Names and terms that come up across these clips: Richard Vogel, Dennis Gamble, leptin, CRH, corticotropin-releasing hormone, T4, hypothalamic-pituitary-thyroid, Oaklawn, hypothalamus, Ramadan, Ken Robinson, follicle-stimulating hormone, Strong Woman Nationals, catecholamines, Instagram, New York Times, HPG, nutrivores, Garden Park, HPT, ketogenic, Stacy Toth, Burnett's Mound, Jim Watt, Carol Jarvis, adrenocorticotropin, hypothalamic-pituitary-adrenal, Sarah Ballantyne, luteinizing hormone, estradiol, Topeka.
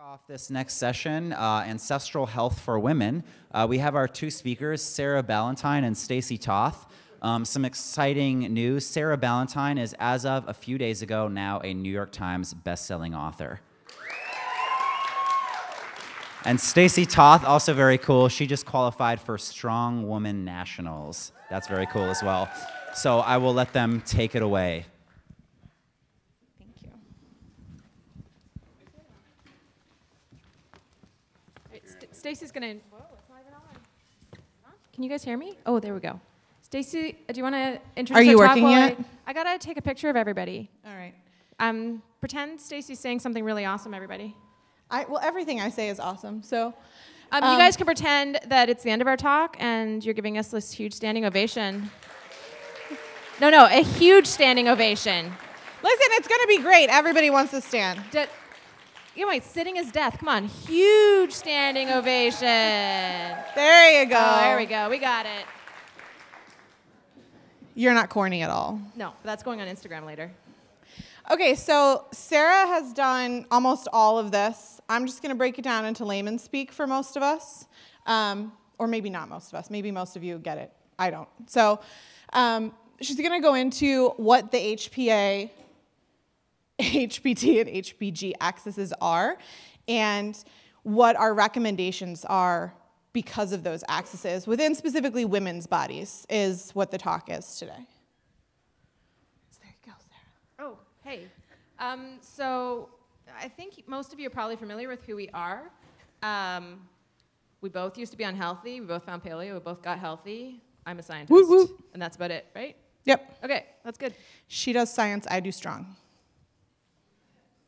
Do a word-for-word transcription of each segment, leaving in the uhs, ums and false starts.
off this next session, uh, Ancestral Health for Women. Uh, we have our two speakers, Sarah Ballantyne and Stacy Toth. Um, some exciting news. Sarah Ballantyne is, as of a few days ago, now a New York Times bestselling author. And Stacy Toth, also very cool. She just qualified for Strong Woman Nationals. That's very cool as well. So I will let them take it away. Thank you. Right, St Stacy's gonna. Whoa, it's not even on. Huh? Can you guys hear me? Oh, there we go. Stacy, do you want to introduce? Are you working yet? I, I gotta take a picture of everybody. All right. Um, pretend Stacy's saying something really awesome, everybody. I, well, everything I say is awesome, so. Um, um, you guys can pretend that it's the end of our talk and you're giving us this huge standing ovation. No, no, a huge standing ovation. Listen, it's gonna be great. Everybody wants to stand. De you know, wait, sitting is death. Come on, huge standing ovation. There you go. Oh, there we go, we got it. You're not corny at all. No, that's going on Instagram later. Okay, so Sarah has done almost all of this. I'm just gonna break it down into layman speak for most of us, um, or maybe not most of us. Maybe most of you get it, I don't. So um, she's gonna go into what the H P A, H P T, and H P G axes are, and what our recommendations are because of those axes within specifically women's bodies is what the talk is today. Hey, um, so I think most of you are probably familiar with who we are. Um, we both used to be unhealthy. We both found paleo. We both got healthy. I'm a scientist, woo woo. And that's about it, right? Yep. Okay, that's good. She does science. I do strong.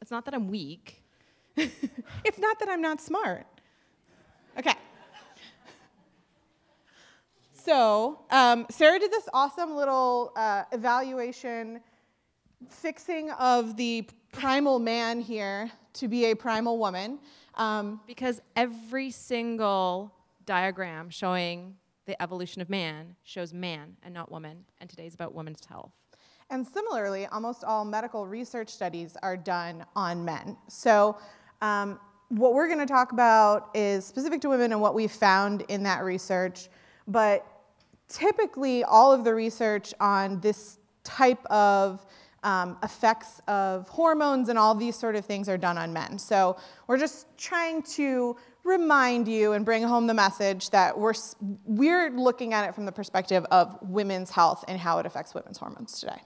It's not that I'm weak. It's not that I'm not smart. Okay. So um, Sarah did this awesome little uh, evaluation fixing of the primal man here to be a primal woman. Um, because every single diagram showing the evolution of man shows man and not woman, and today's about women's health. And similarly, almost all medical research studies are done on men. So um, what we're gonna talk about is specific to women and what we found in that research, but typically all of the research on this type of Um, effects of hormones and all these sort of things are done on men. So we're just trying to remind you and bring home the message that we're, we're looking at it from the perspective of women's health and how it affects women's hormones today.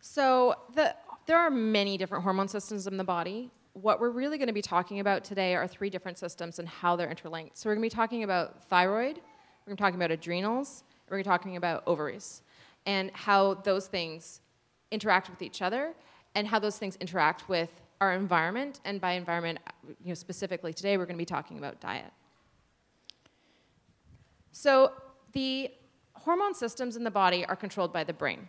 So the, there are many different hormone systems in the body. What we're really going to be talking about today are three different systems and how they're interlinked. So we're going to be talking about thyroid, we're going to be talking about adrenals, we're talking about ovaries and how those things interact with each other and how those things interact with our environment. And by environment, you know, specifically today, we're gonna be talking about diet. So the hormone systems in the body are controlled by the brain.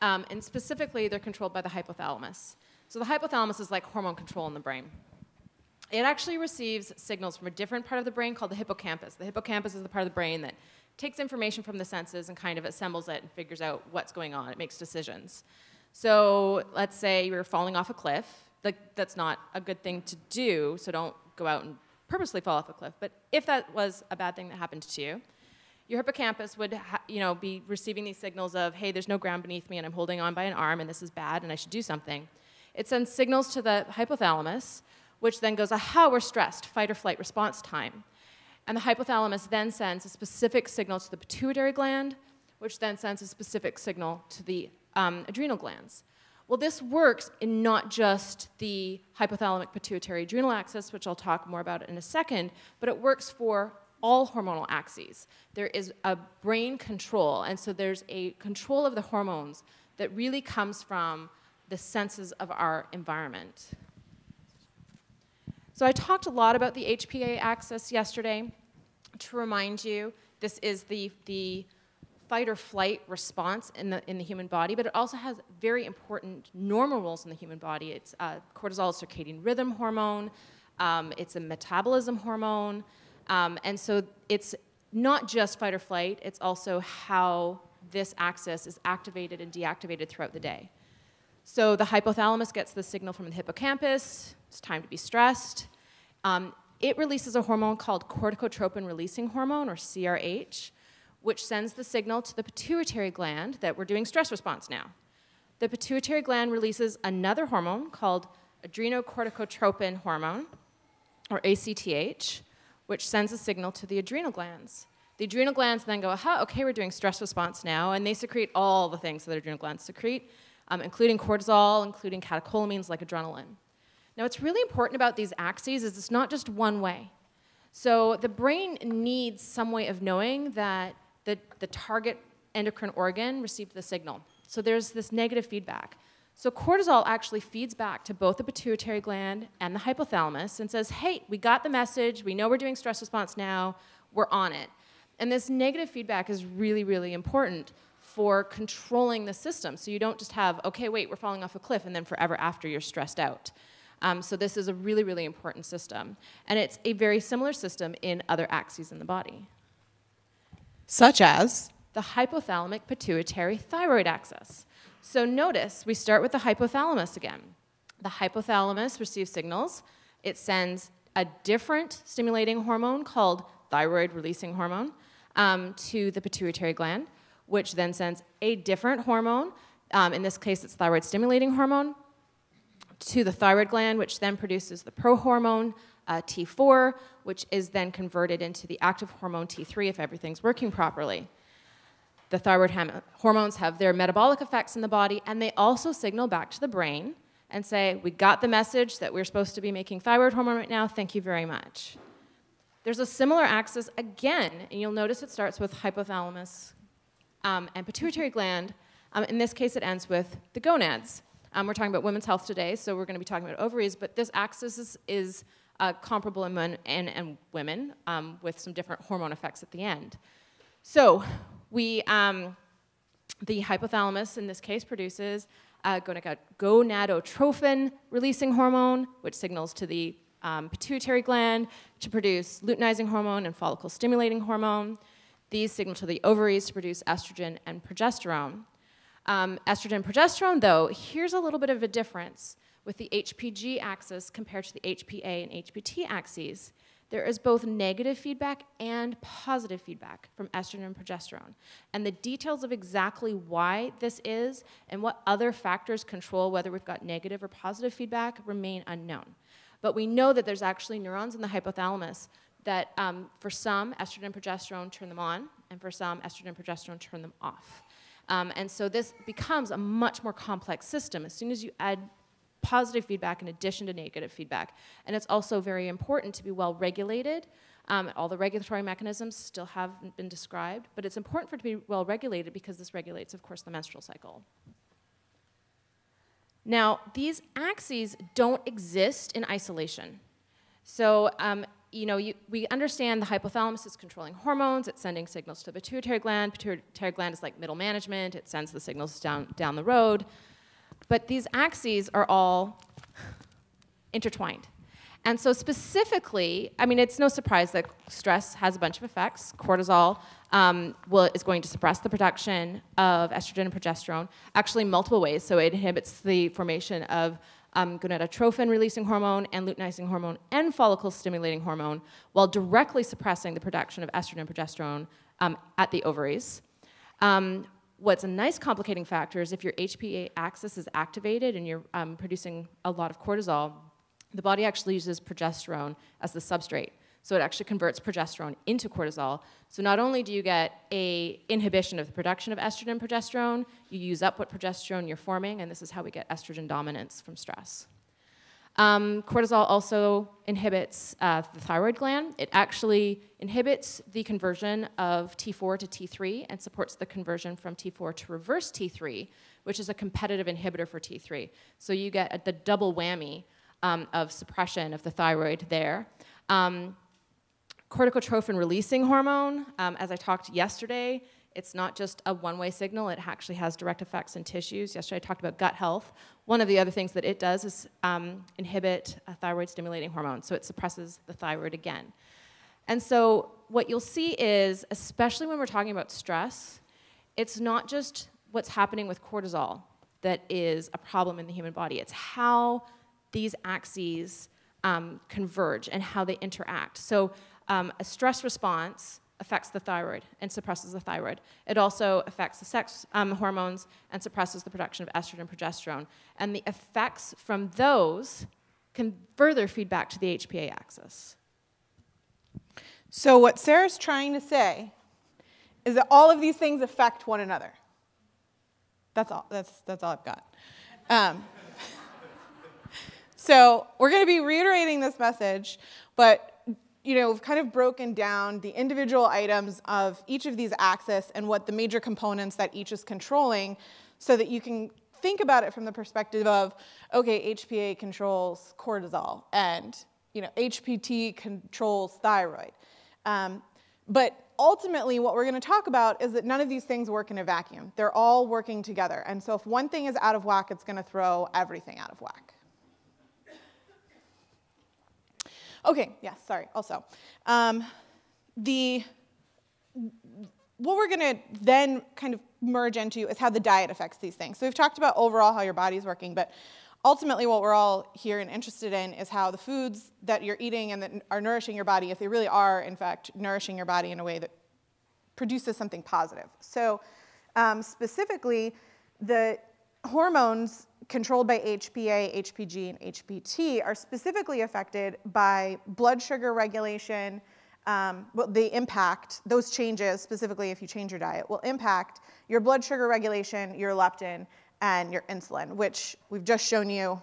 Um, and specifically, they're controlled by the hypothalamus. So the hypothalamus is like hormone control in the brain. It actually receives signals from a different part of the brain called the hippocampus. The hippocampus is the part of the brain that takes information from the senses and kind of assembles it and figures out what's going on. It makes decisions. So let's say you're falling off a cliff. Like, that's not a good thing to do, so don't go out and purposely fall off a cliff. But if that was a bad thing that happened to you, your hippocampus would ha you know, be receiving these signals of, hey, there's no ground beneath me and I'm holding on by an arm and this is bad and I should do something. It sends signals to the hypothalamus, which then goes, aha, we're stressed, fight or flight response time. And the hypothalamus then sends a specific signal to the pituitary gland, which then sends a specific signal to the um, adrenal glands. Well, this works in not just the hypothalamic pituitary adrenal axis, which I'll talk more about in a second, but it works for all hormonal axes. There is a brain control, and so there's a control of the hormones that really comes from the senses of our environment. So I talked a lot about the H P A axis yesterday. To remind you, this is the, the fight or flight response in the, in the human body, but it also has very important normal roles in the human body. It's uh, cortisol, circadian rhythm hormone, um, it's a metabolism hormone, um, and so it's not just fight or flight, it's also how this axis is activated and deactivated throughout the day. So the hypothalamus gets the signal from the hippocampus, it's time to be stressed. Um, it releases a hormone called corticotropin-releasing hormone, or C R H, which sends the signal to the pituitary gland that we're doing stress response now. The pituitary gland releases another hormone called adrenocorticotropin hormone, or A C T H, which sends a signal to the adrenal glands. The adrenal glands then go, aha, okay, we're doing stress response now, and they secrete all the things that adrenal glands secrete, um, including cortisol, including catecholamines like adrenaline. Now, what's really important about these axes is it's not just one way. So the brain needs some way of knowing that the, the target endocrine organ received the signal. So there's this negative feedback. So cortisol actually feeds back to both the pituitary gland and the hypothalamus and says, hey, we got the message, we know we're doing stress response now, we're on it. And this negative feedback is really, really important for controlling the system. So you don't just have, okay, wait, we're falling off a cliff, and then forever after you're stressed out. Um, so this is a really, really important system. And it's a very similar system in other axes in the body. Such as? The hypothalamic pituitary thyroid axis. So notice, we start with the hypothalamus again. The hypothalamus receives signals. It sends a different stimulating hormone called thyroid-releasing hormone um, to the pituitary gland, which then sends a different hormone, um, in this case it's thyroid-stimulating hormone, to the thyroid gland, which then produces the prohormone, uh, T four, which is then converted into the active hormone T three if everything's working properly. The thyroid hormones have their metabolic effects in the body, and they also signal back to the brain and say, we got the message that we're supposed to be making thyroid hormone right now, thank you very much. There's a similar axis again, and you'll notice it starts with hypothalamus um, and pituitary gland. Um, in this case, it ends with the gonads. Um, we're talking about women's health today, so we're gonna be talking about ovaries, but this axis is, is uh, comparable in men and, and women um, with some different hormone effects at the end. So, We, um, the hypothalamus, in this case, produces uh, gonadotropin-releasing hormone, which signals to the um, pituitary gland to produce luteinizing hormone and follicle-stimulating hormone. These signal to the ovaries to produce estrogen and progesterone. Um, estrogen and progesterone, though, here's a little bit of a difference with the H P G axis compared to the H P A and H P T axes. There is both negative feedback and positive feedback from estrogen and progesterone. And the details of exactly why this is and what other factors control whether we've got negative or positive feedback remain unknown. But we know that there's actually neurons in the hypothalamus that um, for some, estrogen and progesterone turn them on, and for some, estrogen and progesterone turn them off. Um, and so this becomes a much more complex system as soon as you add positive feedback in addition to negative feedback. And it's also very important to be well regulated. Um, all the regulatory mechanisms still haven't been described, but it's important for it to be well regulated because this regulates, of course, the menstrual cycle. Now, these axes don't exist in isolation. So, um, you know, you, we understand the hypothalamus is controlling hormones, it's sending signals to the pituitary gland, pituitary gland is like middle management, it sends the signals down, down the road. But these axes are all intertwined. And so specifically, I mean, it's no surprise that stress has a bunch of effects. Cortisol um, will, is going to suppress the production of estrogen and progesterone, actually multiple ways. So it inhibits the formation of um, gonadotropin-releasing hormone and luteinizing hormone and follicle-stimulating hormone, while directly suppressing the production of estrogen and progesterone um, at the ovaries. Um, What's a nice complicating factor is if your H P A axis is activated and you're um, producing a lot of cortisol, the body actually uses progesterone as the substrate. So it actually converts progesterone into cortisol. So not only do you get a inhibition of the production of estrogen and progesterone, you use up what progesterone you're forming, and this is how we get estrogen dominance from stress. Um, cortisol also inhibits uh, the thyroid gland. It actually inhibits the conversion of T four to T three and supports the conversion from T four to reverse T three, which is a competitive inhibitor for T three. So you get a, the double whammy um, of suppression of the thyroid there. Um, corticotropin-releasing hormone, um, as I talked yesterday, it's not just a one-way signal, it actually has direct effects in tissues. Yesterday I talked about gut health. One of the other things that it does is um, inhibit a thyroid-stimulating hormone, so it suppresses the thyroid again. And so what you'll see is, especially when we're talking about stress, it's not just what's happening with cortisol. that is a problem in the human body. It's how these axes um, converge and how they interact. So um, a stress response affects the thyroid and suppresses the thyroid. It also affects the sex um, hormones and suppresses the production of estrogen and progesterone. And the effects from those can further feed back to the H P A axis. So what Sarah's trying to say is that all of these things affect one another. That's all, that's, that's all I've got. Um, so we're going to be reiterating this message, but you know, we've kind of broken down the individual items of each of these axes and what the major components that each is controlling so that you can think about it from the perspective of, okay, H P A controls cortisol and you know, H P T controls thyroid. Um, but ultimately, what we're going to talk about is that none of these things work in a vacuum. They're all working together. And so if one thing is out of whack, it's going to throw everything out of whack. Okay, yeah, sorry, also. Um, the, what we're going to then kind of merge into is how the diet affects these things. So we've talked about overall how your body's working, but ultimately what we're all here and interested in is how the foods that you're eating and that are nourishing your body, if they really are, in fact, nourishing your body in a way that produces something positive. So um, specifically, the hormones controlled by H P A, H P G, and H P T are specifically affected by blood sugar regulation. Um, well, they impact, those changes, specifically if you change your diet, will impact your blood sugar regulation, your leptin, and your insulin, which we've just shown you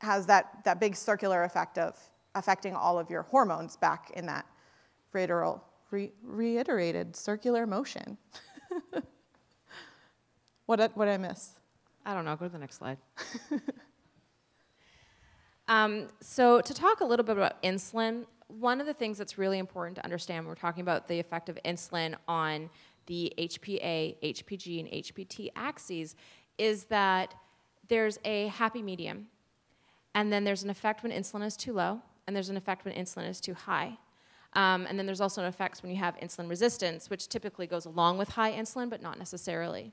has that, that big circular effect of affecting all of your hormones back in that reiteral, re, reiterated circular motion. What did what I miss? I don't know. Go to the next slide. um, so to talk a little bit about insulin, one of the things that's really important to understand when we're talking about the effect of insulin on the H P A, H P G, and H P T axes is that there's a happy medium, and then there's an effect when insulin is too low, and there's an effect when insulin is too high. Um, and then there's also an effect when you have insulin resistance, which typically goes along with high insulin, but not necessarily.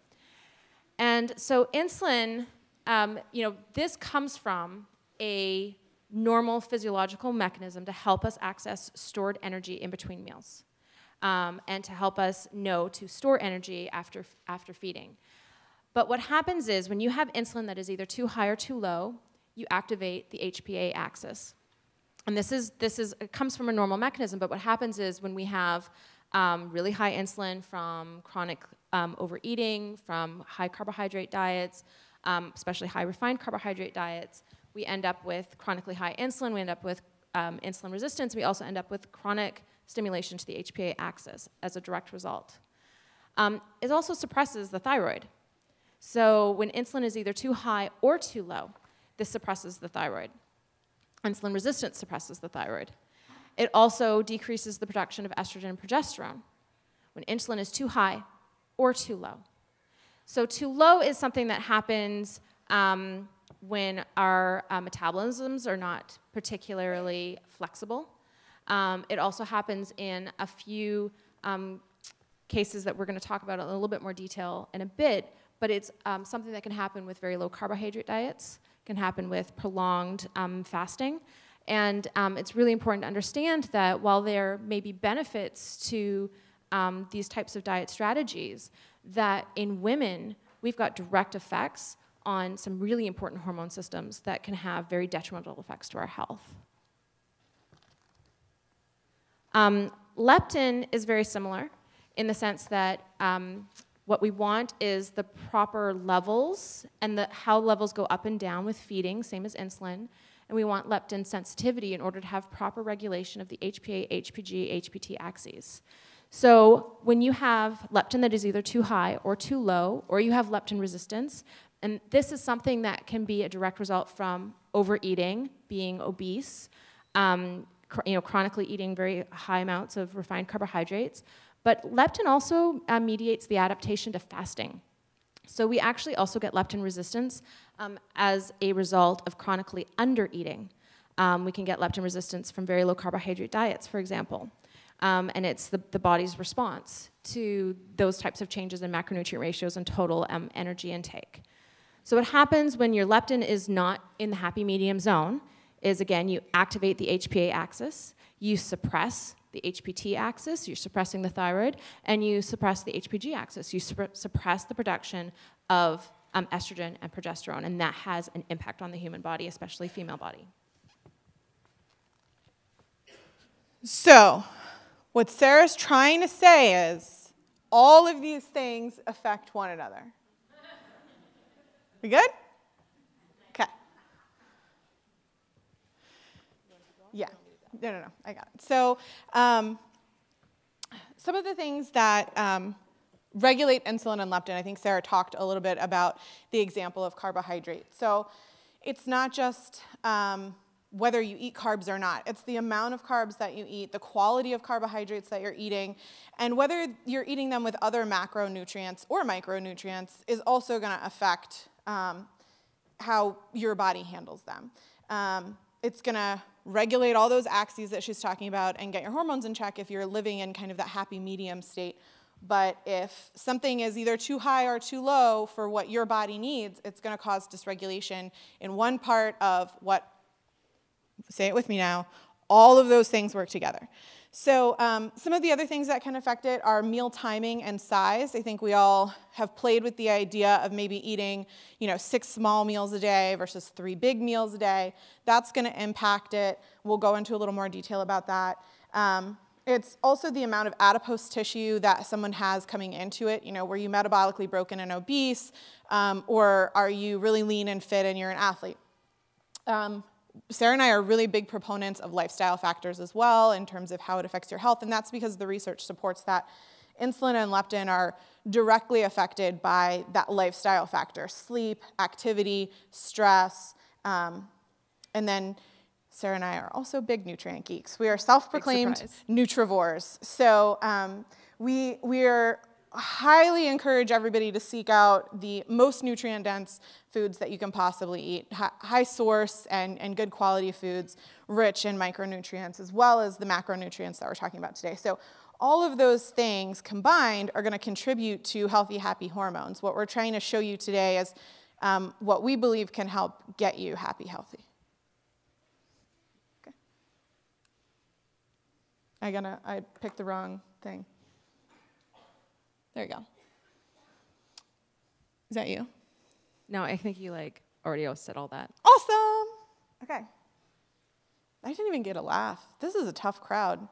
And so insulin, um, you know, this comes from a normal physiological mechanism to help us access stored energy in between meals, um, and to help us know to store energy after, after feeding. But what happens is when you have insulin that is either too high or too low, you activate the H P A axis. And this is, this is, it comes from a normal mechanism, but what happens is when we have um, really high insulin from chronic um, overeating, from high carbohydrate diets, um, especially high refined carbohydrate diets, we end up with chronically high insulin, we end up with um, insulin resistance, we also end up with chronic stimulation to the H P A axis as a direct result. Um, it also suppresses the thyroid. So when insulin is either too high or too low, this suppresses the thyroid. Insulin resistance suppresses the thyroid. It also decreases the production of estrogen and progesterone when insulin is too high or too low. So too low is something that happens um, when our uh, metabolisms are not particularly flexible. Um, it also happens in a few um, cases that we're going to talk about in a little bit more detail in a bit, but it's um, something that can happen with very low carbohydrate diets, can happen with prolonged um, fasting. And um, it's really important to understand that while there may be benefits to um, these types of diet strategies, that in women, we've got direct effects on some really important hormone systems that can have very detrimental effects to our health. Um, leptin is very similar in the sense that um, what we want is the proper levels and the, how levels go up and down with feeding, same as insulin. And we want leptin sensitivity in order to have proper regulation of the H P A, H P G, H P T axes. So when you have leptin that is either too high or too low, or you have leptin resistance, and this is something that can be a direct result from overeating, being obese, um, cr- you know, chronically eating very high amounts of refined carbohydrates. But leptin also uh, mediates the adaptation to fasting. So we actually also get leptin resistance um, as a result of chronically undereating. Um, we can get leptin resistance from very low carbohydrate diets, for example. Um, and it's the, the body's response to those types of changes in macronutrient ratios and total um, energy intake. So what happens when your leptin is not in the happy medium zone is, again, you activate the H P A axis, you suppress the H P T axis, you're suppressing the thyroid, and you suppress the H P G axis, you su- suppress the production of um, estrogen and progesterone, and that has an impact on the human body, especially female body. So, what Sarah's trying to say is, all of these things affect one another. We good? Okay. Yeah. No, no, no. I got it. So, um, some of the things that um, regulate insulin and leptin, I think Sarah talked a little bit about the example of carbohydrate. So, it's not just um, whether you eat carbs or not. It's the amount of carbs that you eat, the quality of carbohydrates that you're eating, and whether you're eating them with other macronutrients or micronutrients is also going to affect um, how your body handles them. Um, it's going to regulate all those axes that she's talking about and get your hormones in check if you're living in kind of that happy medium state. But if something is either too high or too low for what your body needs, it's going to cause dysregulation in one part of what, say it with me now, all of those things work together. So um, some of the other things that can affect it are meal timing and size. I think we all have played with the idea of maybe eating, you know, six small meals a day versus three big meals a day. That's going to impact it. We'll go into a little more detail about that. Um, it's also the amount of adipose tissue that someone has coming into it. You know, were you metabolically broken and obese, um, or are you really lean and fit and you're an athlete? Um, Sarah and I are really big proponents of lifestyle factors as well in terms of how it affects your health, and that's because the research supports that insulin and leptin are directly affected by that lifestyle factor: sleep, activity, stress, um, and then Sarah and I are also big nutrient geeks. We are self-proclaimed nutrivores, so um, we we are highly encourage everybody to seek out the most nutrient-dense foods that you can possibly eat, high source and, and good quality foods, rich in micronutrients, as well as the macronutrients that we're talking about today. So all of those things combined are going to contribute to healthy, happy hormones. What we're trying to show you today is um, what we believe can help get you happy, healthy. Okay. I gonna, I picked the wrong thing. There you go. Is that you? No, I think you like already said all that. Awesome. Okay. I didn't even get a laugh. This is a tough crowd.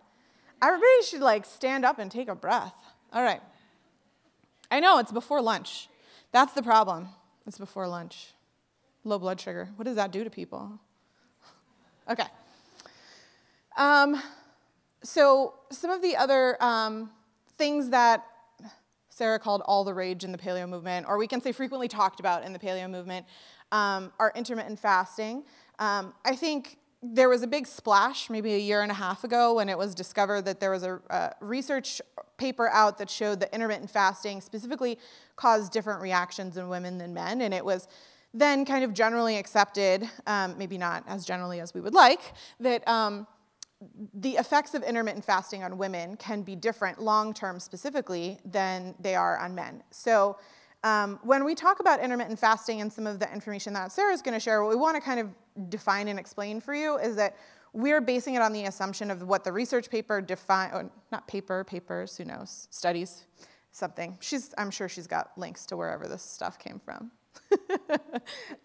Everybody should like stand up and take a breath. All right. I know it's before lunch. That's the problem. It's before lunch. Low blood sugar. What does that do to people? Okay. Um, so some of the other um, things that Sarah called all the rage in the paleo movement, or we can say frequently talked about in the paleo movement, um, are intermittent fasting. Um, I think there was a big splash maybe a year and a half ago when it was discovered that there was a, a research paper out that showed that intermittent fasting specifically caused different reactions in women than men, and it was then kind of generally accepted, um, maybe not as generally as we would like, that um, the effects of intermittent fasting on women can be different long-term specifically than they are on men. So um, when we talk about intermittent fasting and some of the information that Sarah's going to share, what we want to kind of define and explain for you is that we're basing it on the assumption of what the research paper define, not paper, papers, who knows, studies, something. She's, I'm sure she's got links to wherever this stuff came from.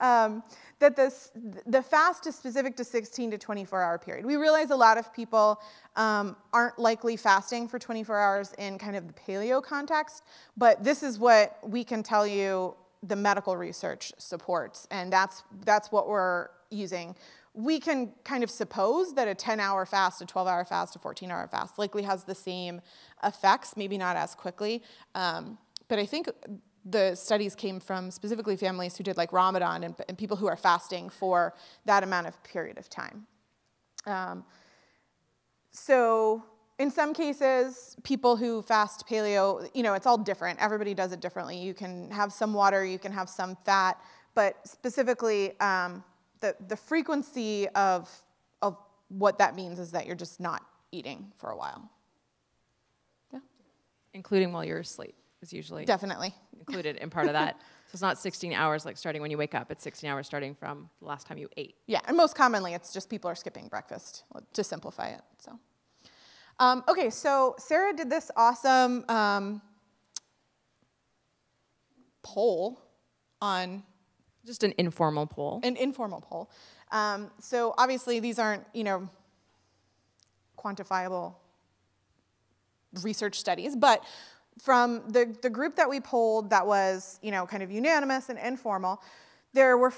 um, that this, the fast is specific to sixteen to twenty-four hour period. We realize a lot of people um, aren't likely fasting for twenty-four hours in kind of the paleo context, but this is what we can tell you the medical research supports, and that's, that's what we're using. We can kind of suppose that a ten hour fast, a twelve hour fast, a fourteen hour fast likely has the same effects, maybe not as quickly, um, but I think the studies came from specifically families who did like Ramadan and, and people who are fasting for that amount of period of time. Um, so in some cases, people who fast paleo, you know, it's all different. Everybody does it differently. You can have some water, you can have some fat, but specifically um, the, the frequency of, of what that means is that you're just not eating for a while. Yeah. Including while you're asleep. is usually definitely included in part of that. So it's not sixteen hours like starting when you wake up. It's sixteen hours starting from the last time you ate. Yeah, and most commonly it's just people are skipping breakfast, to simplify it. So, um, okay, so Sarah did this awesome um, poll on... Just an informal poll. An informal poll. Um, so obviously these aren't, you know, quantifiable research studies, but from the, the group that we polled that was, you know, kind of unanimous and informal, there were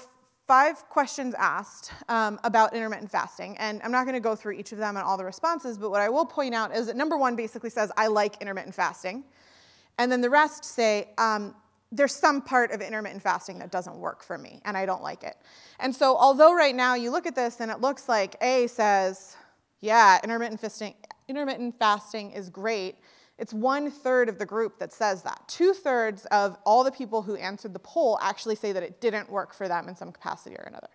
five questions asked um, about intermittent fasting, and I'm not gonna go through each of them and all the responses, but what I will point out is that number one basically says, I like intermittent fasting, and then the rest say, um, there's some part of intermittent fasting that doesn't work for me, and I don't like it. And so although right now you look at this and it looks like A says, yeah, intermittent fasting, intermittent fasting is great, it's one third of the group that says that. Two thirds of all the people who answered the poll actually say that it didn't work for them in some capacity or another.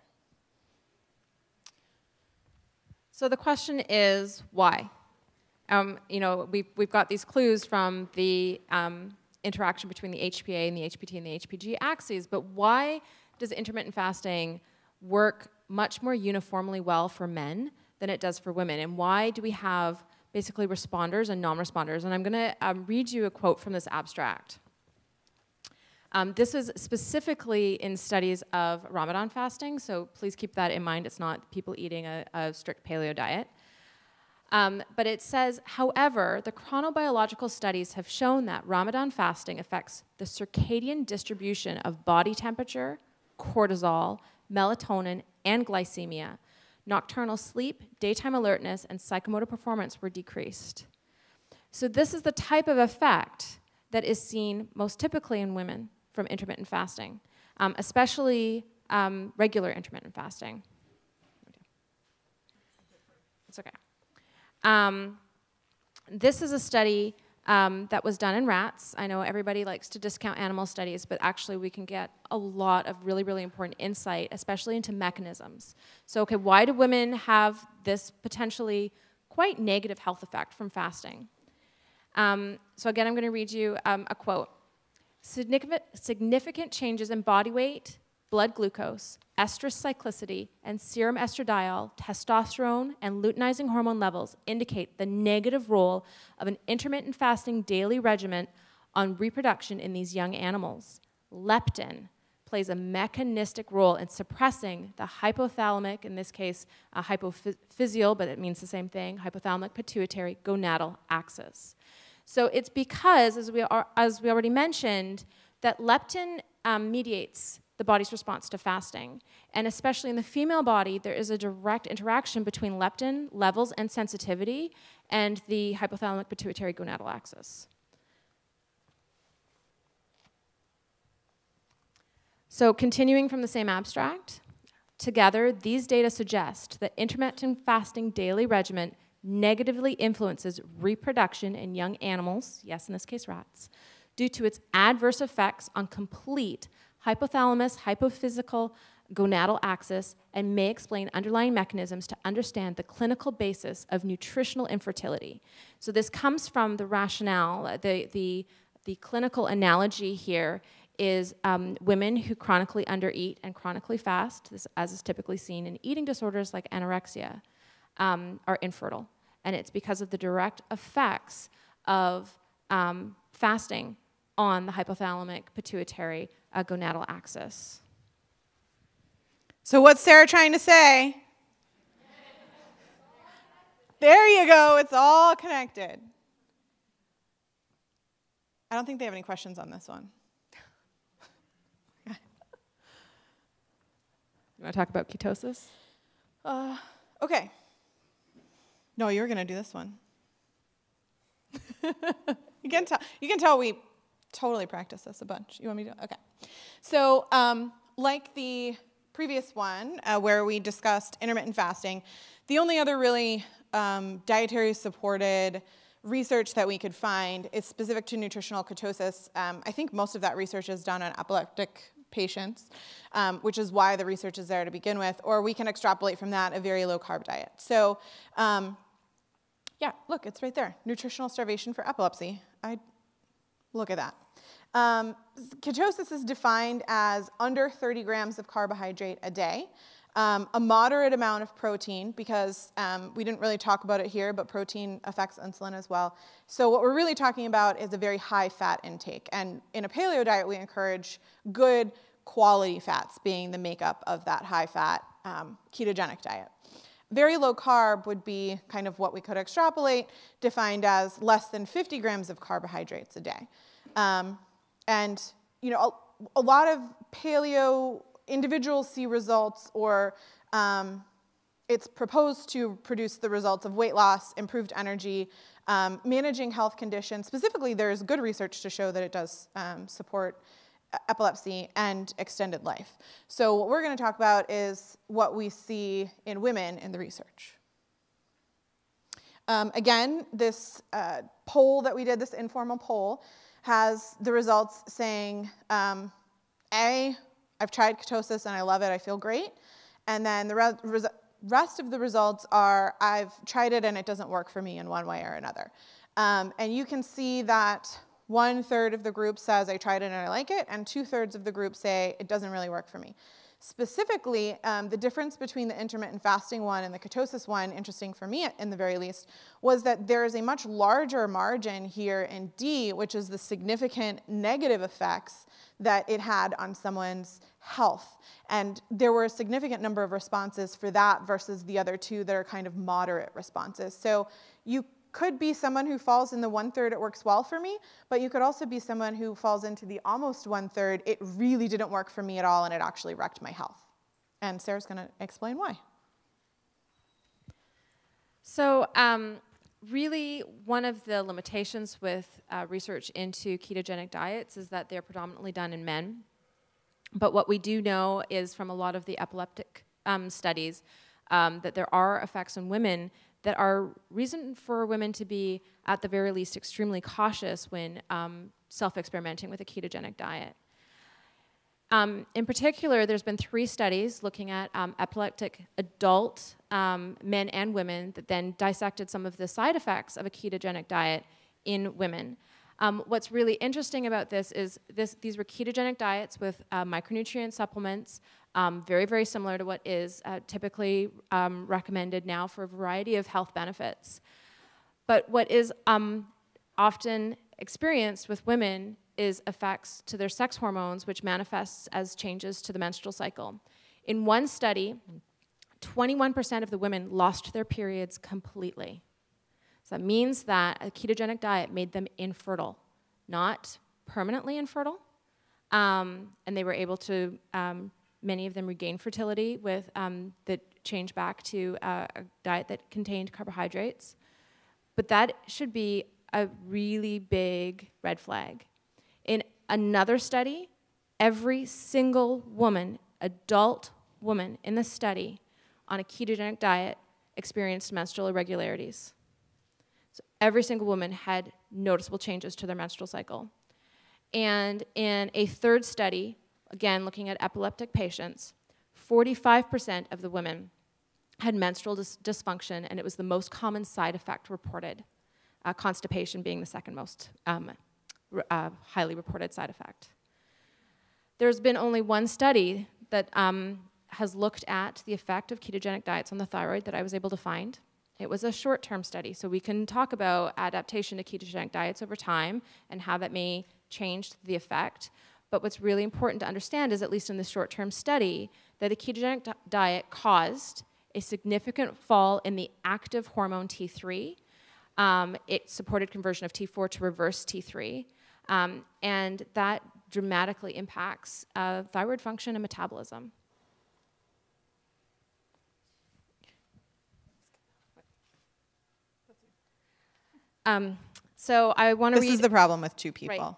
So the question is, why? Um, you know, we've, we've got these clues from the um, interaction between the H P A and the H P T and the H P G axes, but why does intermittent fasting work much more uniformly well for men than it does for women? And why do we have basically responders and non-responders? And I'm gonna um, read you a quote from this abstract. Um, this is specifically in studies of Ramadan fasting, so please keep that in mind. It's not people eating a, a strict paleo diet. Um, but it says, however, the chronobiological studies have shown that Ramadan fasting affects the circadian distribution of body temperature, cortisol, melatonin, and glycemia. Nocturnal sleep, daytime alertness, and psychomotor performance were decreased. So this is the type of effect that is seen most typically in women from intermittent fasting, um, especially um, regular intermittent fasting. It's okay. Um, this is a study um, that was done in rats. I know everybody likes to discount animal studies, but actually we can get a lot of really, really important insight, especially into mechanisms. So, okay, why do women have this potentially quite negative health effect from fasting? Um, so again, I'm gonna read you um, a quote. Significant, significant changes in body weight, blood glucose, estrous cyclicity, and serum estradiol, testosterone, and luteinizing hormone levels indicate the negative role of an intermittent fasting daily regimen on reproduction in these young animals. Leptin plays a mechanistic role in suppressing the hypothalamic, in this case, uh, hypophysial, but it means the same thing, hypothalamic, pituitary, gonadal axis. So it's because, as we, are, as we already mentioned, that leptin um, mediates the body's response to fasting. And especially in the female body, there is a direct interaction between leptin levels and sensitivity and the hypothalamic pituitary gonadal axis. So continuing from the same abstract, together these data suggest that intermittent fasting daily regimen negatively influences reproduction in young animals, yes, in this case rats, due to its adverse effects on complete hypothalamus, hypophysical, gonadal axis, and may explain underlying mechanisms to understand the clinical basis of nutritional infertility. So this comes from the rationale, the, the, the clinical analogy here is um, women who chronically undereat and chronically fast, this, as is typically seen in eating disorders like anorexia, um, are infertile. And it's because of the direct effects of um, fasting on the hypothalamic, pituitary, uh, gonadal axis. So what's Sarah trying to say? There you go, it's all connected. I don't think they have any questions on this one. You wanna talk about ketosis? Uh, okay. No, you were gonna do this one. You can tell, you can tell we totally practice this a bunch. You want me to? Okay. So um, like the previous one uh, where we discussed intermittent fasting, the only other really um, dietary supported research that we could find is specific to nutritional ketosis. Um, I think most of that research is done on epileptic patients, um, which is why the research is there to begin with, or we can extrapolate from that a very low carb diet. So um, yeah, look, it's right there. Nutritional starvation for epilepsy. I Look at that. Um, ketosis is defined as under thirty grams of carbohydrate a day, um, a moderate amount of protein, because um, we didn't really talk about it here, but protein affects insulin as well. So what we're really talking about is a very high fat intake. And in a paleo diet, we encourage good quality fats being the makeup of that high fat um, ketogenic diet. Very low carb would be kind of what we could extrapolate, defined as less than fifty grams of carbohydrates a day. Um, and you know, a, a lot of paleo individuals see results, or um, it's proposed to produce the results of weight loss, improved energy, um, managing health conditions. Specifically, there's good research to show that it does um, support epilepsy and extended life. So what we're going to talk about is what we see in women in the research. Um, again, this uh, poll that we did, this informal poll, has the results saying, um, A, I've tried ketosis and I love it, I feel great. And then the re res rest of the results are, I've tried it and it doesn't work for me in one way or another. Um, and you can see that One third of the group says, I tried it and I like it, and two thirds of the group say, it doesn't really work for me. Specifically, um, the difference between the intermittent fasting one and the ketosis one, interesting for me in the very least, was that there is a much larger margin here in D, which is the significant negative effects that it had on someone's health. And there were a significant number of responses for that versus the other two that are kind of moderate responses. So you could be someone who falls in the one-third, it works well for me, but you could also be someone who falls into the almost one-third, it really didn't work for me at all, and it actually wrecked my health. And Sarah's going to explain why. So um, really, one of the limitations with uh, research into ketogenic diets is that they're predominantly done in men. But what we do know is from a lot of the epileptic um, studies um, that there are effects on women that are reason for women to be, at the very least, extremely cautious when um, self-experimenting with a ketogenic diet. Um, in particular, there's been three studies looking at um, epileptic adult um, men and women that then dissected some of the side effects of a ketogenic diet in women. Um, what's really interesting about this is this, these were ketogenic diets with uh, micronutrient supplements, Um, very, very similar to what is uh, typically um, recommended now for a variety of health benefits. But what is um, often experienced with women is effects to their sex hormones, which manifests as changes to the menstrual cycle. In one study, twenty-one percent of the women lost their periods completely. So that means that a ketogenic diet made them infertile, not permanently infertile, um, and they were able to um, many of them regain fertility with um, the change back to uh, a diet that contained carbohydrates. But that should be a really big red flag. In another study, every single woman, adult woman in the study on a ketogenic diet experienced menstrual irregularities. So every single woman had noticeable changes to their menstrual cycle. And in a third study, again, looking at epileptic patients, forty-five percent of the women had menstrual dis dysfunction, and it was the most common side effect reported, uh, constipation being the second most um, uh, highly reported side effect. There's been only one study that um, has looked at the effect of ketogenic diets on the thyroid that I was able to find. It was a short-term study, so we can talk about adaptation to ketogenic diets over time and how that may change the effect. But what's really important to understand is, at least in this short-term study, that a ketogenic diet caused a significant fall in the active hormone T three. Um, it supported conversion of T four to reverse T three, um, and that dramatically impacts uh, thyroid function and metabolism. Um, so I want to read... This is the problem with two people. Right.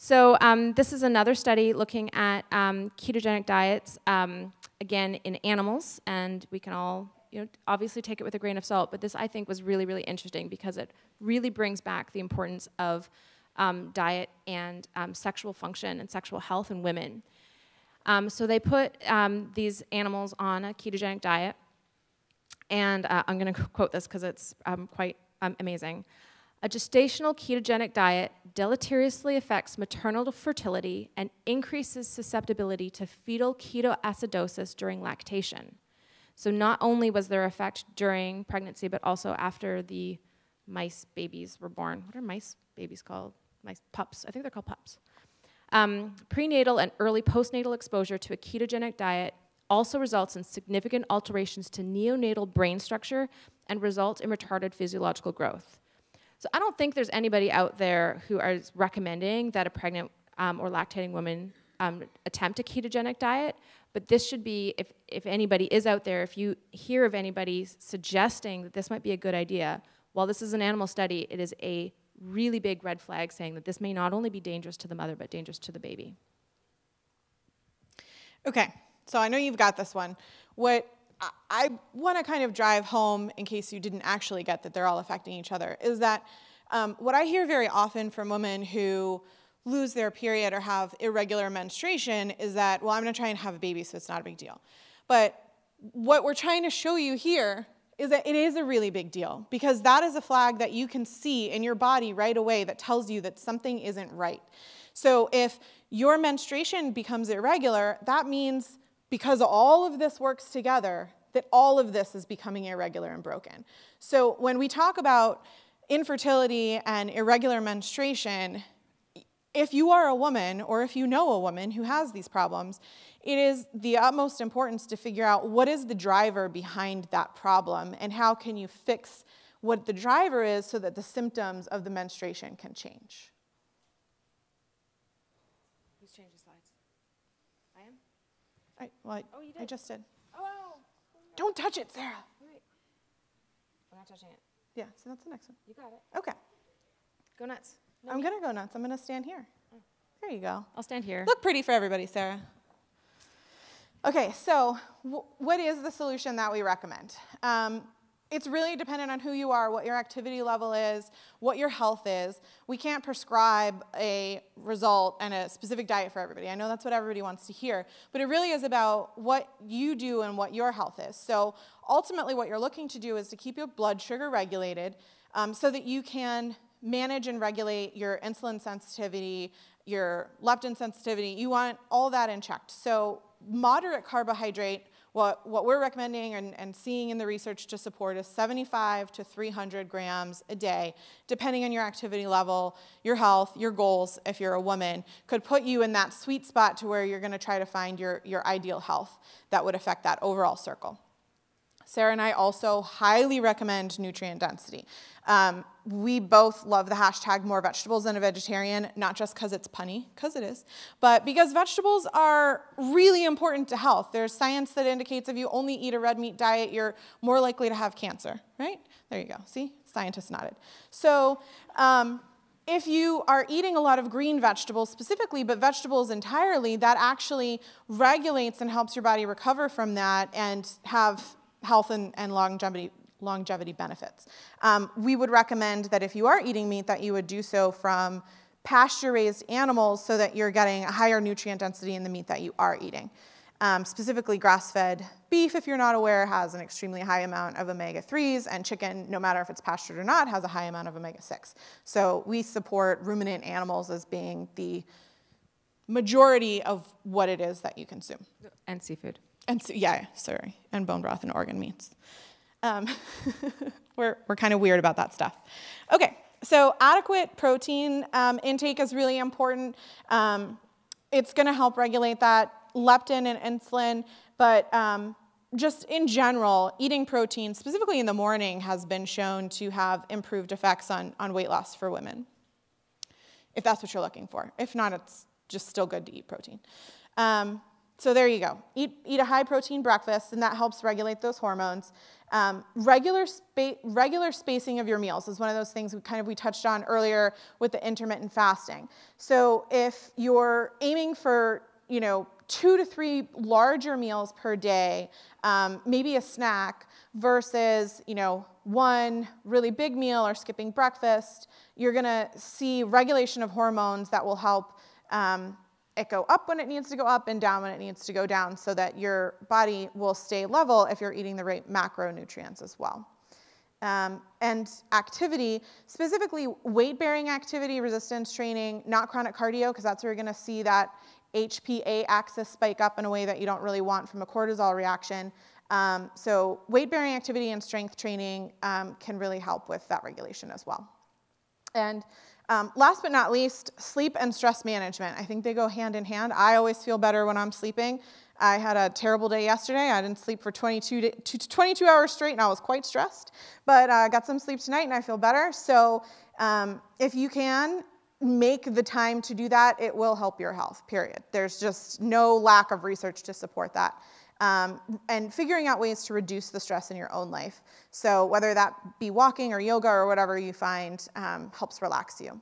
So um, this is another study looking at um, ketogenic diets, um, again, in animals, and we can all you know, obviously take it with a grain of salt, but this, I think, was really, really interesting because it really brings back the importance of um, diet and um, sexual function and sexual health in women. Um, so they put um, these animals on a ketogenic diet, and uh, I'm going to quote this because it's um, quite um, amazing. A gestational ketogenic diet deleteriously affects maternal fertility and increases susceptibility to fetal ketoacidosis during lactation. So not only was there an effect during pregnancy, but also after the mice babies were born. What are mice babies called? Mice pups. I think they're called pups. Um, prenatal and early postnatal exposure to a ketogenic diet also results in significant alterations to neonatal brain structure and results in retarded physiological growth. So I don't think there's anybody out there who is recommending that a pregnant um, or lactating woman um, attempt a ketogenic diet, but this should be, if, if anybody is out there, if you hear of anybody suggesting that this might be a good idea, while this is an animal study, it is a really big red flag saying that this may not only be dangerous to the mother, but dangerous to the baby. Okay, so I know you've got this one. What I want to kind of drive home, in case you didn't actually get that they're all affecting each other, is that um, what I hear very often from women who lose their period or have irregular menstruation is that, well, I'm going to try and have a baby, so it's not a big deal. But what we're trying to show you here is that it is a really big deal, because that is a flag that you can see in your body right away that tells you that something isn't right. So if your menstruation becomes irregular, that means, because all of this works together, that all of this is becoming irregular and broken. So when we talk about infertility and irregular menstruation, if you are a woman or if you know a woman who has these problems, it is the utmost importance to figure out what is the driver behind that problem and how can you fix what the driver is so that the symptoms of the menstruation can change. I, well, I, oh, you did. I just did. Oh! Don't touch it, Sarah. Wait. I'm not touching it. Yeah, so that's the next one. You got it. Okay. Go nuts. No, I'm going to go nuts. I'm going to stand here. Oh. There you go. I'll stand here. Look pretty for everybody, Sarah. Okay, so w what is the solution that we recommend? Um, It's really dependent on who you are, what your activity level is, what your health is. We can't prescribe a result and a specific diet for everybody. I know that's what everybody wants to hear, but it really is about what you do and what your health is. So ultimately what you're looking to do is to keep your blood sugar regulated um, so that you can manage and regulate your insulin sensitivity, your leptin sensitivity. You want all that in check. So moderate carbohydrate, What, what we're recommending and, and seeing in the research to support is seventy-five to three hundred grams a day, depending on your activity level, your health, your goals, if you're a woman, could put you in that sweet spot to where you're going to try to find your, your ideal health that would affect that overall circle. Sarah and I also highly recommend nutrient density. Um, we both love the hashtag more vegetables than a vegetarian, not just because it's punny, because it is, but because vegetables are really important to health. There's science that indicates if you only eat a red meat diet, you're more likely to have cancer, right? There you go. See? Scientists nodded. So um, if you are eating a lot of green vegetables specifically, but vegetables entirely, that actually regulates and helps your body recover from that and have health and, and longevity, longevity benefits. Um, we would recommend that if you are eating meat, that you would do so from pasture-raised animals so that you're getting a higher nutrient density in the meat that you are eating. Um, specifically, grass-fed beef, if you're not aware, has an extremely high amount of omega threes, and chicken, no matter if it's pastured or not, has a high amount of omega six. So we support ruminant animals as being the majority of what it is that you consume. And seafood. And so, yeah, sorry, and bone broth and organ meats. Um, we're we're kind of weird about that stuff. Okay, so adequate protein um, intake is really important. Um, it's going to help regulate that leptin and insulin, but um, just in general, eating protein, specifically in the morning, has been shown to have improved effects on, on weight loss for women, if that's what you're looking for. If not, it's just still good to eat protein. Um, So there you go. Eat, eat a high-protein breakfast, and that helps regulate those hormones. Um, regular, spa regular spacing of your meals is one of those things we kind of we touched on earlier with the intermittent fasting. So if you're aiming for, you know, two to three larger meals per day, um, maybe a snack, versus, you know, one really big meal or skipping breakfast, you're going to see regulation of hormones that will help um, it go up when it needs to go up and down when it needs to go down so that your body will stay level if you're eating the right macronutrients as well. Um, and activity, specifically weight-bearing activity, resistance training, not chronic cardio, because that's where you're going to see that H P A axis spike up in a way that you don't really want from a cortisol reaction. Um, so weight-bearing activity and strength training um, can really help with that regulation as well. And um, last but not least, sleep and stress management. I think they go hand in hand. I always feel better when I'm sleeping. I had a terrible day yesterday. I didn't sleep for twenty-two, to, twenty-two hours straight, and I was quite stressed. But I uh, got some sleep tonight, and I feel better. So um, if you can, make the time to do that. It will help your health, period. There's just no lack of research to support that. Um, and figuring out ways to reduce the stress in your own life. So whether that be walking or yoga or whatever you find um, helps relax you.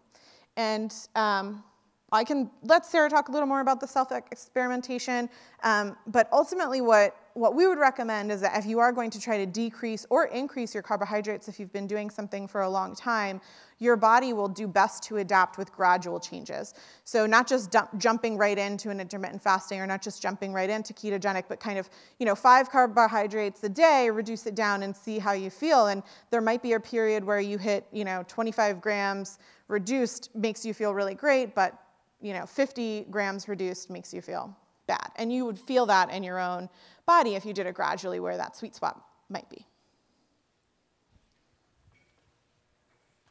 And um, I can let Sarah talk a little more about the self-experimentation, um, but ultimately what, what we would recommend is that if you are going to try to decrease or increase your carbohydrates, if you've been doing something for a long time, your body will do best to adapt with gradual changes. So not just dump, jumping right into an intermittent fasting, or not just jumping right into ketogenic, but kind of, you know, five carbohydrates a day, reduce it down and see how you feel. And there might be a period where you hit, you know, twenty-five grams reduced makes you feel really great, but you know, fifty grams reduced makes you feel bad. And you would feel that in your own body if you did it gradually, where that sweet spot might be.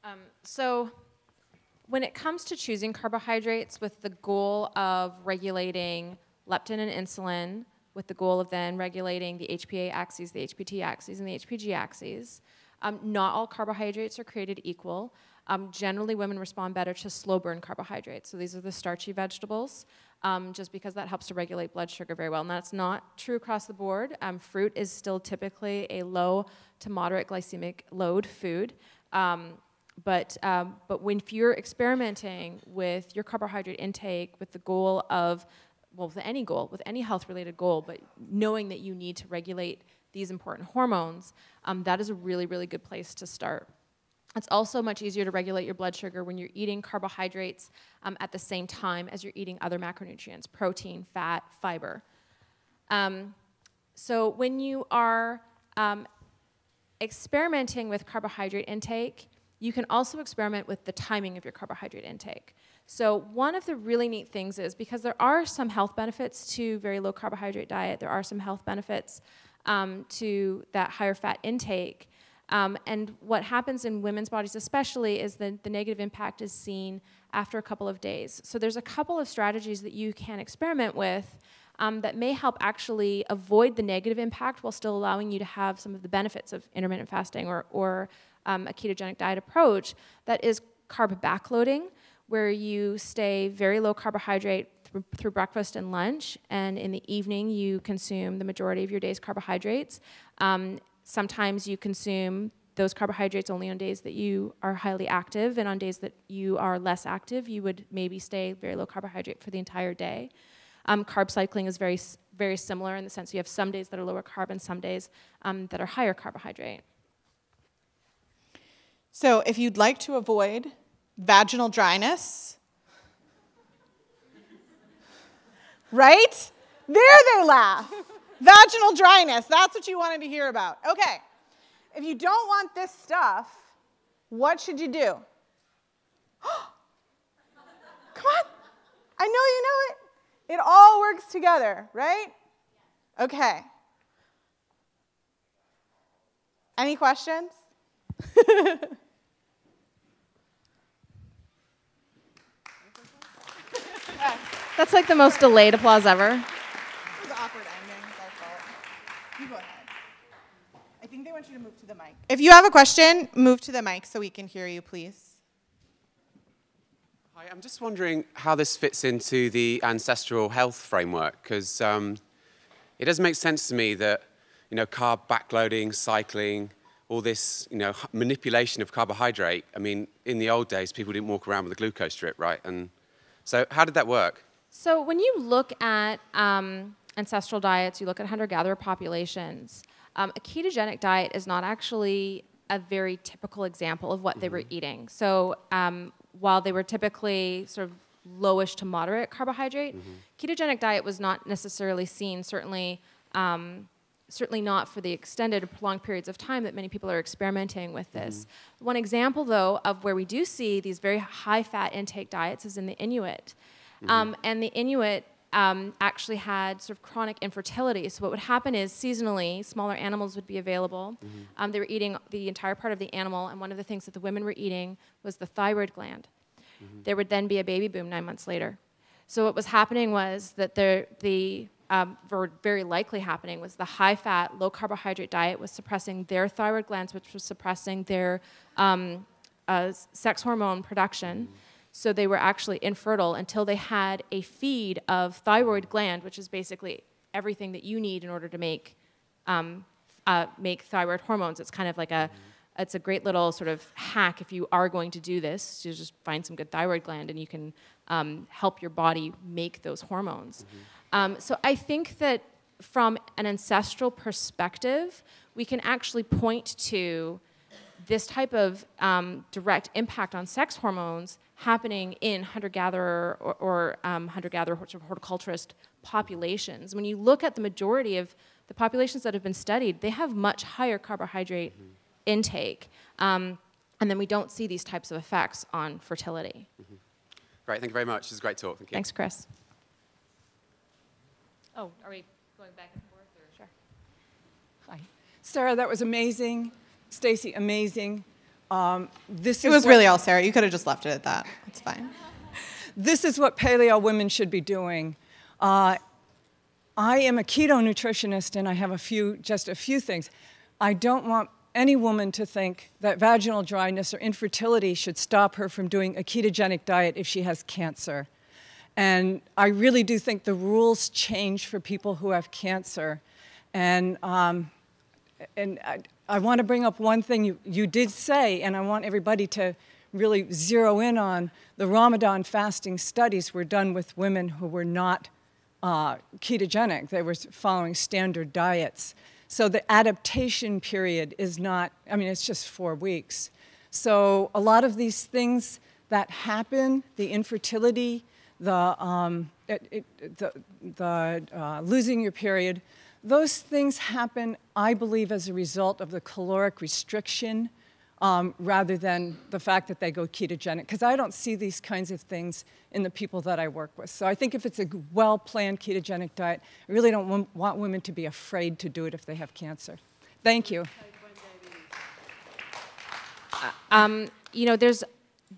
Um, so when it comes to choosing carbohydrates with the goal of regulating leptin and insulin, with the goal of then regulating the H P A axes, the H P T axes, and the H P G axes, um, not all carbohydrates are created equal. Um, generally, women respond better to slow-burn carbohydrates. So these are the starchy vegetables, um, just because that helps to regulate blood sugar very well. And that's not true across the board. Um, fruit is still typically a low to moderate glycemic load food. Um, but um, but when if you're experimenting with your carbohydrate intake with the goal of, well, with any goal, with any health-related goal, but knowing that you need to regulate these important hormones, um, that is a really, really good place to start. It's also much easier to regulate your blood sugar when you're eating carbohydrates um, at the same time as you're eating other macronutrients, protein, fat, fiber. Um, so when you are um, experimenting with carbohydrate intake, you can also experiment with the timing of your carbohydrate intake. So one of the really neat things is, because there are some health benefits to very low carbohydrate diet, there are some health benefits um, to that higher fat intake, Um, and what happens in women's bodies especially is that the negative impact is seen after a couple of days. So there's a couple of strategies that you can experiment with um, that may help actually avoid the negative impact while still allowing you to have some of the benefits of intermittent fasting or, or um, a ketogenic diet approach that is carb backloading, where you stay very low carbohydrate through, through breakfast and lunch, and in the evening you consume the majority of your day's carbohydrates. Um, Sometimes you consume those carbohydrates only on days that you are highly active, and on days that you are less active, you would maybe stay very low carbohydrate for the entire day. Um, carb cycling is very, very similar in the sense you have some days that are lower carb and some days um, that are higher carbohydrate. So if you'd like to avoid vaginal dryness, right? There they laugh. Vaginal dryness, that's what you wanted to hear about. Okay, if you don't want this stuff, what should you do? Come on, I know you know it. It all works together, right? Okay. Any questions? That's like the most delayed applause ever. They want you to move to the mic. If you have a question, move to the mic so we can hear you, please. Hi, I'm just wondering how this fits into the ancestral health framework, because um, it does make sense to me that, you know, carb backloading, cycling, all this, you know, manipulation of carbohydrate. I mean, in the old days, people didn't walk around with a glucose drip, right? And so how did that work? So when you look at um, ancestral diets, you look at hunter-gatherer populations, Um, a ketogenic diet is not actually a very typical example of what they were eating. So um, while they were typically sort of lowish to moderate carbohydrate, mm-hmm. ketogenic diet was not necessarily seen, certainly um, certainly not for the extended or prolonged periods of time that many people are experimenting with this. Mm-hmm. One example, though, of where we do see these very high-fat intake diets is in the Inuit. Mm-hmm. um, and the Inuit um, actually had sort of chronic infertility. So what would happen is, seasonally, smaller animals would be available. Mm-hmm. um, they were eating the entire part of the animal, and one of the things that the women were eating was the thyroid gland. Mm-hmm. There would then be a baby boom nine months later. So what was happening was that there, the... Um, were very likely happening was the high-fat, low-carbohydrate diet was suppressing their thyroid glands, which was suppressing their um, uh, sex hormone production. Mm-hmm. So they were actually infertile until they had a feed of thyroid gland, which is basically everything that you need in order to make um, uh, make thyroid hormones. It's kind of like a, mm-hmm. it's a great little sort of hack if you are going to do this. You just find some good thyroid gland, and you can um, help your body make those hormones. Mm-hmm. Um, so I think that from an ancestral perspective, we can actually point to this type of um, direct impact on sex hormones happening in hunter-gatherer or, or um, hunter-gatherer horticulturist populations. When you look at the majority of the populations that have been studied, they have much higher carbohydrate mm-hmm. intake, um, and then we don't see these types of effects on fertility. Mm-hmm. Great, thank you very much. This is a great talk. Thank you. Thanks, Chris. Oh, are we going back and forth? Or? Sure. Hi. Sarah, that was amazing. Stacy, amazing. Um, this it is was really all Sarah. You could have just left it at that. It's fine. This is what paleo women should be doing. Uh, I am a keto nutritionist, and I have a few, just a few things. I don't want any woman to think that vaginal dryness or infertility should stop her from doing a ketogenic diet if she has cancer. And I really do think the rules change for people who have cancer. And, um, and I, I want to bring up one thing you, you did say, and I want everybody to really zero in on. The Ramadan fasting studies were done with women who were not uh, ketogenic. They were following standard diets. So the adaptation period is not, I mean, it's just four weeks. So a lot of these things that happen, the infertility, the, um, it, it, the, the uh, losing your period, those things happen, I believe, as a result of the caloric restriction um, rather than the fact that they go ketogenic, because I don't see these kinds of things in the people that I work with. So I think if it's a well-planned ketogenic diet, I really don't want women to be afraid to do it if they have cancer. Thank you. Um, you know, there's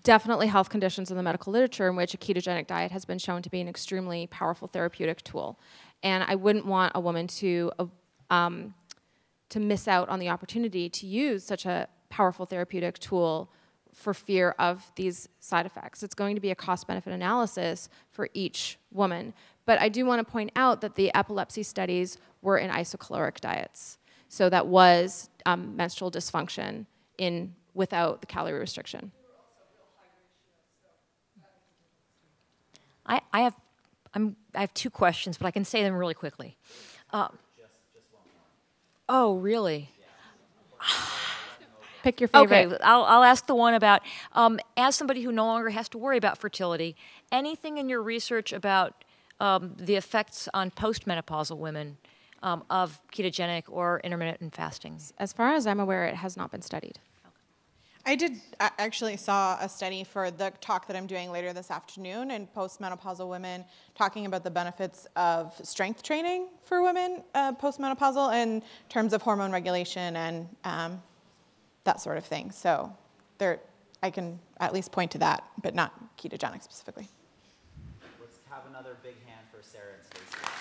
definitely health conditions in the medical literature in which a ketogenic diet has been shown to be an extremely powerful therapeutic tool. And I wouldn't want a woman to, um, to miss out on the opportunity to use such a powerful therapeutic tool for fear of these side effects. It's going to be a cost-benefit analysis for each woman. But I do want to point out that the epilepsy studies were in isocaloric diets. So that was um, menstrual dysfunction in, without the calorie restriction. I, I have, I'm, I have two questions, but I can say them really quickly. Uh, just, just one more. Oh, really? Yeah. Pick your favorite. Okay, I'll, I'll ask the one about, um, as somebody who no longer has to worry about fertility, anything in your research about um, the effects on postmenopausal women um, of ketogenic or intermittent fasting? As far as I'm aware, it has not been studied. I did I actually saw a study for the talk that I'm doing later this afternoon in postmenopausal women talking about the benefits of strength training for women uh, postmenopausal in terms of hormone regulation and um, that sort of thing. So there, I can at least point to that, but not ketogenic specifically. Let's have another big hand for Sarah and Stacy.